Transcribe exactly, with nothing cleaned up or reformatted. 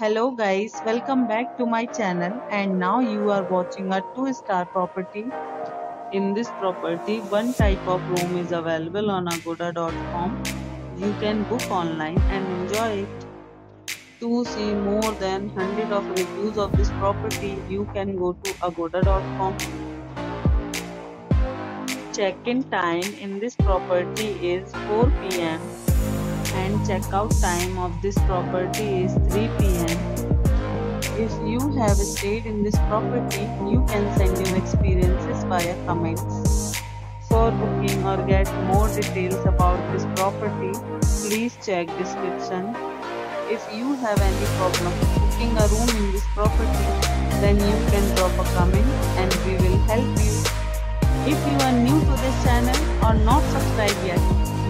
Hello guys, welcome back to my channel, and now you are watching a two star property. In this property, one type of room is available on agoda dot com. You can book online and enjoy it. To see more than one hundred of reviews of this property, you can go to agoda dot com. Check-in time in this property is four p m and check-out time of this property is three p m If you have stayed in this property, you can send your experiences via comments. For booking or get more details about this property, please check description. If you have any problem booking a room in this property, then you can drop a comment and we will help you. If you are new to this channel or not subscribed yet,